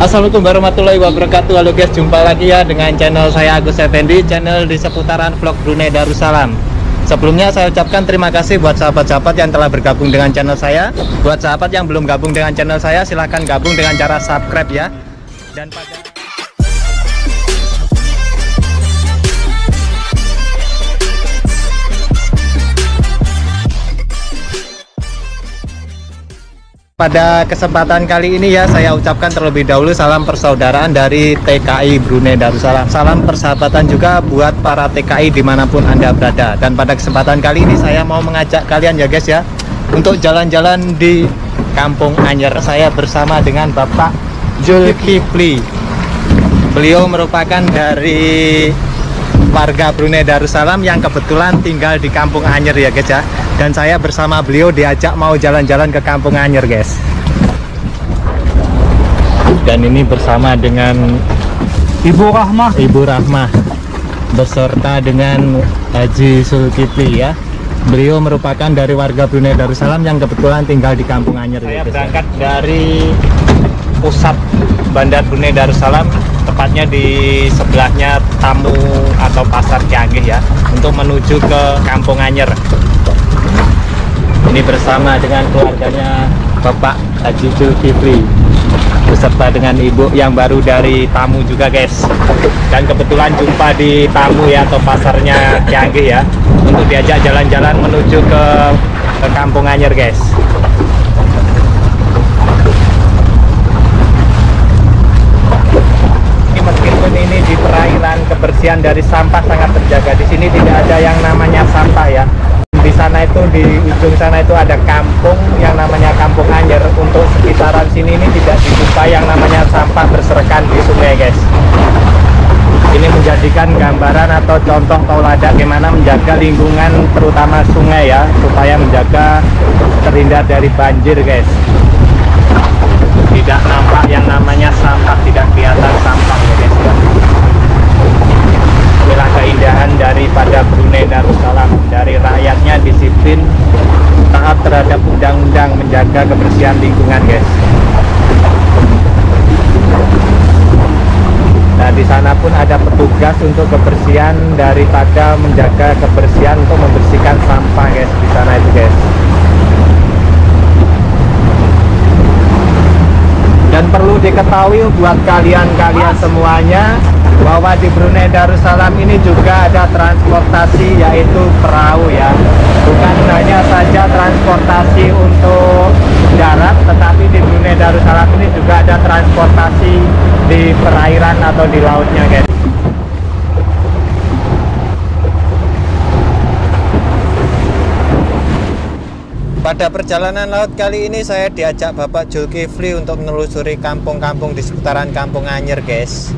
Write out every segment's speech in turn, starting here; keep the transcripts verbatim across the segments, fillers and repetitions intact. Assalamualaikum warahmatullahi wabarakatuh. Halo guys, jumpa lagi ya dengan channel saya Agus Effendi, channel di seputaran vlog Brunei Darussalam. Sebelumnya saya ucapkan terima kasih buat sahabat-sahabat yang telah bergabung dengan channel saya. Buat sahabat yang belum gabung dengan channel saya, silahkan gabung dengan cara subscribe ya. Dan pada Pada kesempatan kali ini ya, saya ucapkan terlebih dahulu salam persaudaraan dari T K I Brunei Darussalam. Salam persahabatan juga buat para T K I dimanapun Anda berada. Dan pada kesempatan kali ini saya mau mengajak kalian ya guys ya, untuk jalan-jalan di Kampung Anyer. Saya bersama dengan Bapak Zulkifli. Beliau merupakan dari warga Brunei Darussalam yang kebetulan tinggal di Kampung Anyer ya guys ya. Dan saya bersama beliau diajak mau jalan-jalan ke Kampung Anyer guys. Dan ini bersama dengan Ibu Rahmah Ibu Rahmah beserta dengan Haji Zulkifli ya. Beliau merupakan dari warga Brunei Darussalam yang kebetulan tinggal di Kampung Anyer. Saya berangkat dari pusat bandar Brunei Darussalam, tepatnya di sebelahnya tamu atau pasar Cianggih ya, untuk menuju ke Kampung Anyer. Ini bersama dengan keluarganya Bapak Haji Zulkifli beserta dengan ibu yang baru dari tamu juga guys. Dan kebetulan jumpa di tamu ya, atau pasarnya Cianggih ya, untuk diajak jalan-jalan menuju ke, ke Kampung Anyer guys. Ini meskipun ini di perairan, kebersihan dari sampah sangat terjaga. Di sini tidak ada yang namanya sampah ya. Di sana itu, di ujung sana itu ada kampung yang namanya Kampung Anyer. Untuk sekitaran sini ini tidak dijumpai yang namanya sampah berserakan di sungai guys. Ini menjadikan gambaran atau contoh tauladan bagaimana menjaga lingkungan terutama sungai ya, supaya menjaga terhindar dari banjir guys. Tidak nampak yang namanya sampah, tidak kelihatan sampah ya guys ya. Inilah keindahan daripada Brunei Darussalam, dari rakyatnya disiplin, taat terhadap undang-undang, menjaga kebersihan lingkungan guys. Nah di sana pun ada petugas untuk kebersihan, daripada menjaga kebersihan untuk membersihkan sampah guys di sana itu guys. Dan perlu diketahui buat kalian-kalian semuanya, bahwa di Brunei Darussalam ini juga ada transportasi yaitu perahu ya. Bukan hanya saja transportasi untuk darat, tetapi di Brunei Darussalam ini juga ada transportasi di perairan atau di lautnya guys. Pada perjalanan laut kali ini saya diajak Bapak Zulkifli untuk menelusuri kampung-kampung di seputaran Kampung Anyer guys,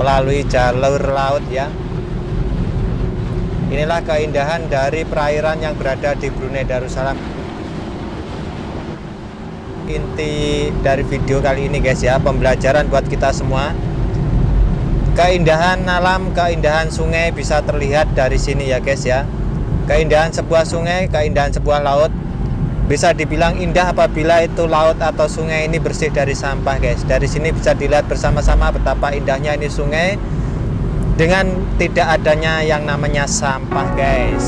melalui jalur laut ya. Inilah keindahan dari perairan yang berada di Brunei Darussalam. Inti dari video kali ini guys ya, pembelajaran buat kita semua. Keindahan alam, keindahan sungai bisa terlihat dari sini ya guys ya. Keindahan sebuah sungai, keindahan sebuah laut bisa dibilang indah apabila itu laut atau sungai ini bersih dari sampah guys. Dari sini bisa dilihat bersama-sama betapa indahnya ini sungai dengan tidak adanya yang namanya sampah guys.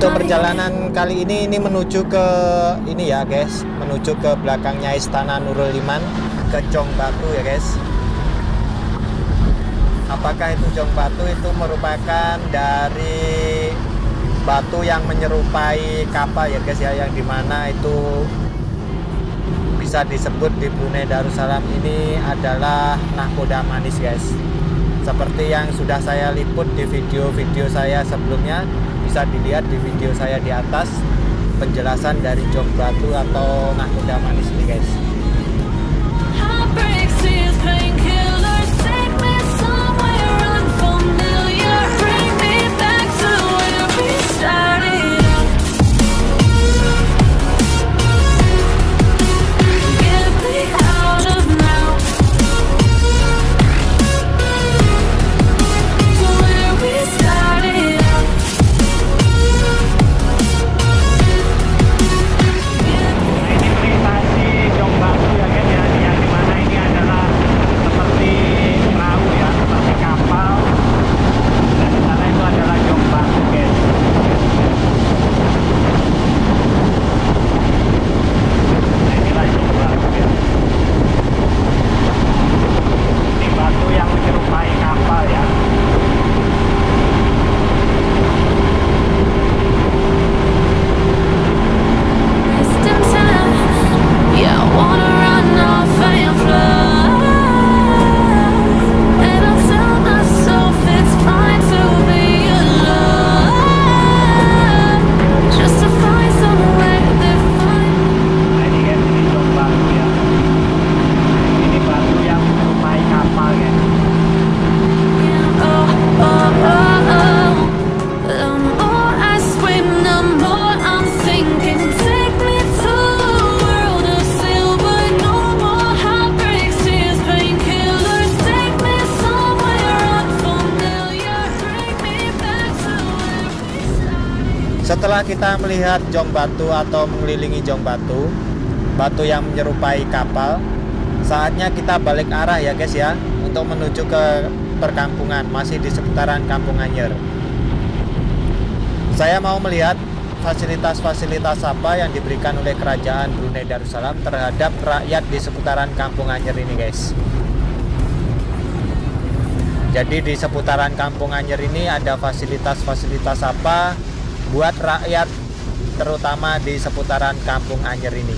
Untuk perjalanan kali ini ini menuju ke ini ya guys, menuju ke belakangnya Istana Nurul Iman, ke Jong Batu ya guys. Apakah itu Jong Batu? Itu merupakan dari batu yang menyerupai kapal ya guys ya, yang dimana itu bisa disebut di Brunei Darussalam ini adalah Nahkoda Manis guys. Seperti yang sudah saya liput di video-video saya sebelumnya, bisa dilihat di video saya di atas penjelasan dari Jong Batu atau Nahkoda Manis ini guys. Setelah kita melihat Jong Batu atau mengelilingi Jong Batu, batu yang menyerupai kapal, saatnya kita balik arah ya guys ya, untuk menuju ke perkampungan, masih di seputaran Kampung Anyer. Saya mau melihat fasilitas-fasilitas apa yang diberikan oleh kerajaan Brunei Darussalam terhadap rakyat di seputaran Kampung Anyer ini guys. Jadi di seputaran Kampung Anyer ini ada fasilitas-fasilitas apa buat rakyat, terutama di seputaran Kampung Anyer ini.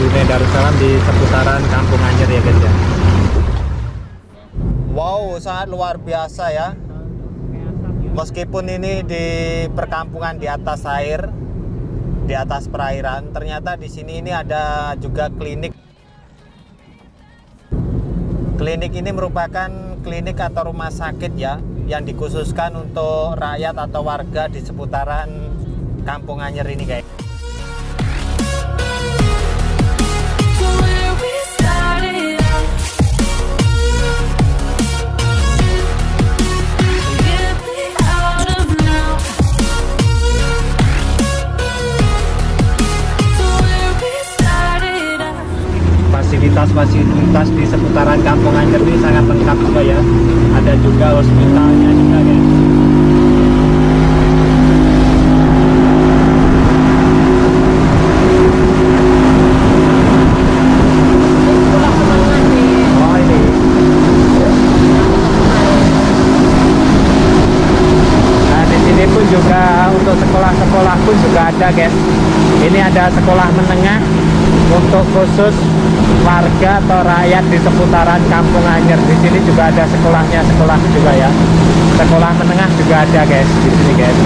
Brunei Darussalam di seputaran Kampung Anyer ya guys ya. Wow, sangat luar biasa ya. Meskipun ini di perkampungan di atas air, di atas perairan, ternyata di sini ini ada juga klinik. Klinik ini merupakan klinik atau rumah sakit ya, yang dikhususkan untuk rakyat atau warga di seputaran Kampung Anyer ini guys. Fasilitas-fasilitas di seputaran Kampung Anyer ini sangat lengkap juga ya. Ada juga hospitalnya juga guys. Nah di sini pun juga untuk sekolah-sekolah pun juga ada guys. Ini ada sekolah menengah untuk khusus warga atau rakyat di seputaran Kampung Anyer. Di sini juga ada sekolahnya, sekolah juga ya. Sekolah menengah juga ada guys di sini guys.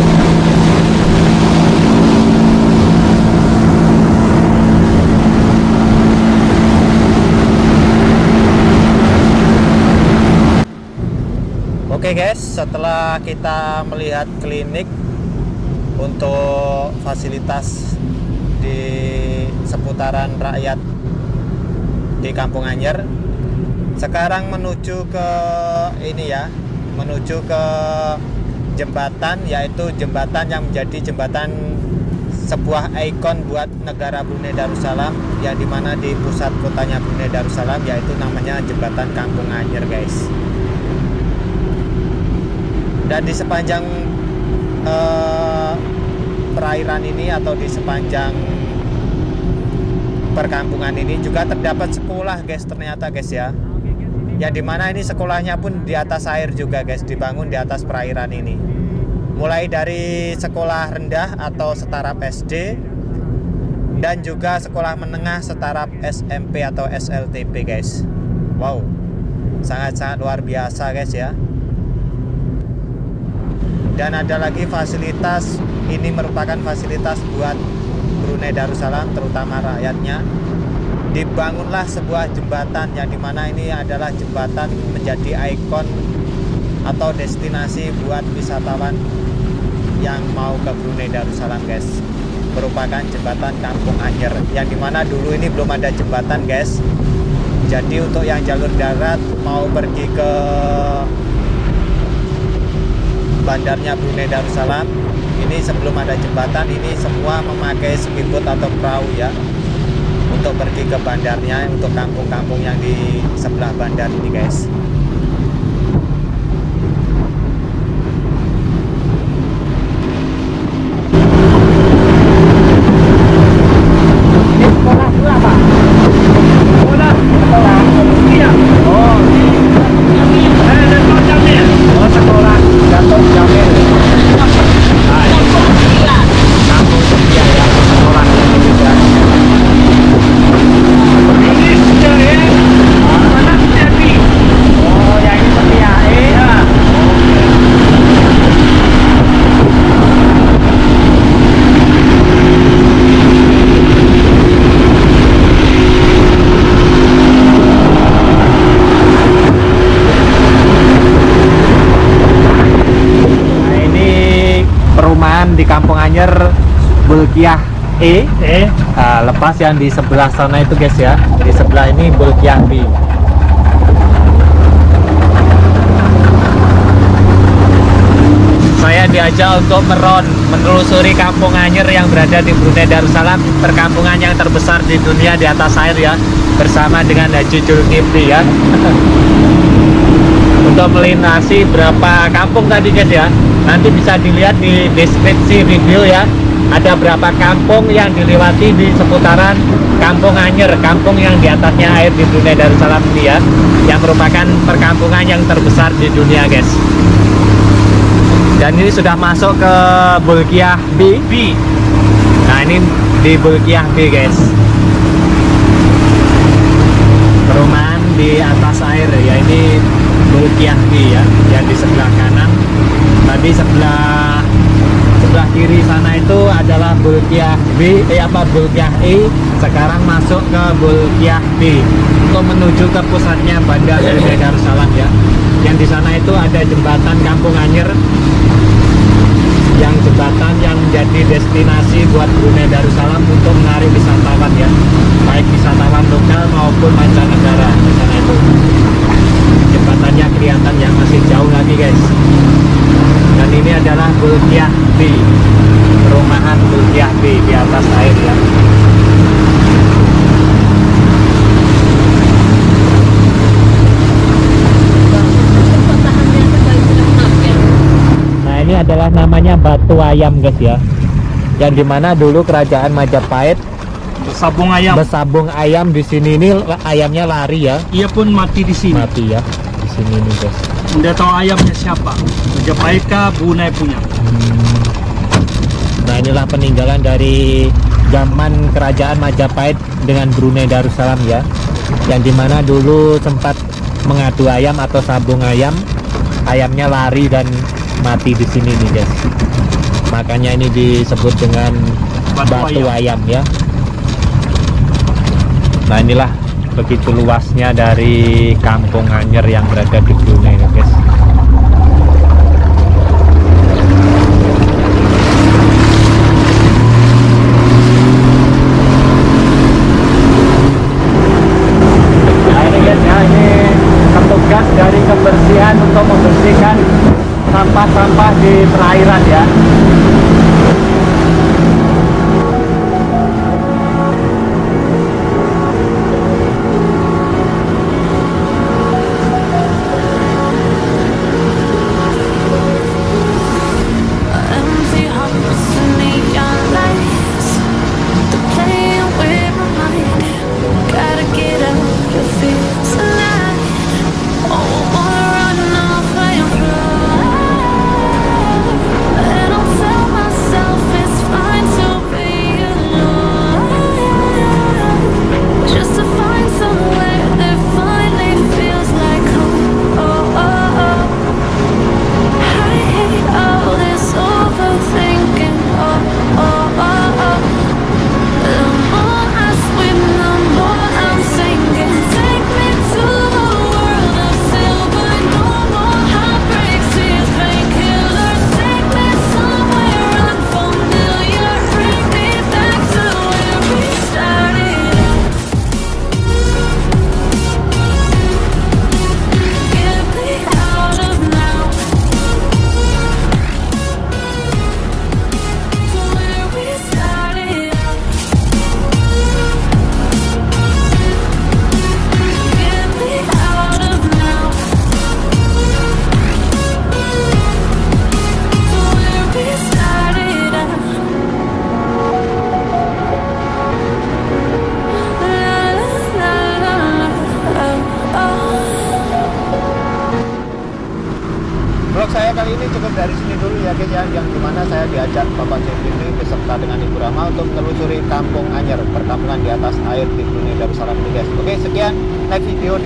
Oke guys, setelah kita melihat klinik untuk fasilitas di seputaran rakyat di Kampung Anyer, sekarang menuju ke ini ya, menuju ke jembatan, yaitu jembatan yang menjadi jembatan sebuah ikon buat negara Brunei Darussalam, yang dimana di pusat kotanya Brunei Darussalam, yaitu namanya Jembatan Kampung Anyer guys. Dan di sepanjang eh, perairan ini atau di sepanjang perkampungan ini juga terdapat sekolah guys, ternyata guys ya, yang dimana ini sekolahnya pun di atas air juga guys, dibangun di atas perairan ini, mulai dari sekolah rendah atau setara S D dan juga sekolah menengah setara S M P atau S L T P guys. Wow, sangat-sangat luar biasa guys ya. Dan ada lagi fasilitas, ini merupakan fasilitas buat Brunei Darussalam, terutama rakyatnya. Dibangunlah sebuah jembatan yang dimana ini adalah jembatan menjadi ikon atau destinasi buat wisatawan yang mau ke Brunei Darussalam guys. Merupakan jembatan Kampung Anyer, yang dimana dulu ini belum ada jembatan guys. Jadi untuk yang jalur darat mau pergi ke bandarnya Brunei Darussalam, ini sebelum ada jembatan ini semua memakai speedboat atau perahu ya, untuk pergi ke bandarnya, untuk kampung-kampung yang di sebelah bandar ini guys. Kampung Anyer Bulkiah E, e. Uh, lepas yang di sebelah sana itu guys ya, di sebelah ini Bulkiah B. Saya diajak untuk meron menelusuri Kampung Anyer yang berada di Brunei Darussalam, perkampungan yang terbesar di dunia di atas air ya, bersama dengan Haji Zulkifli ya. Untuk melintasi berapa kampung tadi guys ya, nanti bisa dilihat di deskripsi video ya, ada berapa kampung yang dilewati di seputaran Kampung Anyer, kampung yang di atasnya air di Brunei Darussalam ini ya, yang merupakan perkampungan yang terbesar di dunia guys. Dan ini sudah masuk ke Bulkiah B. B. Nah ini di Bulkiah B guys, perumahan di atas air ya, ini Bulkiah B ya, yang di sebelah kanan tadi, sebelah sebelah kiri sana itu adalah Bulkiah B, eh apa Bulkiah E, sekarang masuk ke Bulkiah B untuk menuju ke pusatnya Bandar Brunei Darussalam ya. Yang di sana itu ada jembatan Kampung Anyer, yang jembatan yang menjadi destinasi buat Brunei Darussalam untuk menarik wisatawan ya, baik wisatawan lokal maupun mancanegara. Di sana itu jembatannya kelihatan yang masih jauh lagi guys. Dan ini adalah Bulkiah B, perumahan Bulkiah B di atas air ya. Nah ini adalah namanya Batu Ayam guys ya, yang dimana dulu kerajaan Majapahit besabung ayam. Besabung ayam di sini ini ayamnya lari ya. Ia pun mati di sini. Mati ya. Di sini nih guys. Udah tahu ayamnya siapa? Majapahit kah Brunei punya? Hmm. Nah inilah peninggalan dari zaman kerajaan Majapahit dengan Brunei Darussalam ya, yang dimana dulu sempat mengadu ayam atau sabung ayam, ayamnya lari dan mati di sini nih guys. Makanya ini disebut dengan Batu, batu ayam. ayam ya. Nah inilah begitu luasnya dari Kampung Anyer yang berada di Brunei ya guys. Nah ini guys ya, ini petugas dari kebersihan untuk membersihkan sampah-sampah di perairan ya.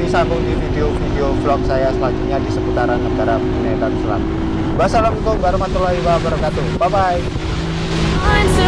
Sambung di video-video vlog saya selanjutnya di seputaran negara Brunei Darussalam. Wassalamualaikum warahmatullahi wabarakatuh. Bye bye.